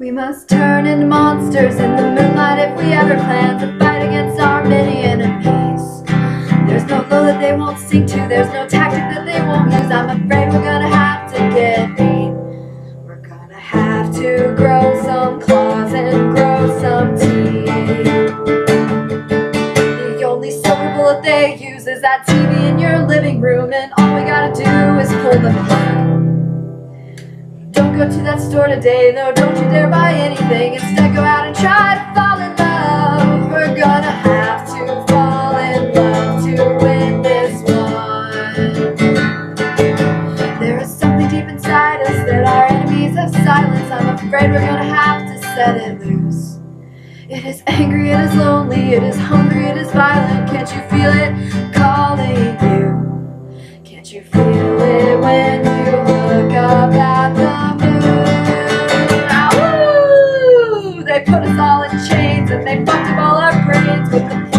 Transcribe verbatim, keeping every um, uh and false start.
We must turn into monsters in the moonlight if we ever plan to fight against our many enemies. There's no low that they won't sink to, there's no tactic that they won't use. I'm afraid we're gonna have to get beat. We're gonna have to grow some claws and grow some teeth. The only silver bullet they use is that T V in your living room, and all we gotta do is pull the plug. Go to that store today, no, don't you dare buy anything. Instead, go out and try to fall in love. We're gonna have to fall in love to win this one. There is something deep inside us that our enemies have silenced. I'm afraid we're gonna have to set it loose. It is angry, it is lonely, it is hungry, it is violent. Can't you feel it calling you? Can't you feel it when you look up at the they put us all in chains and they fucked up all our brains with the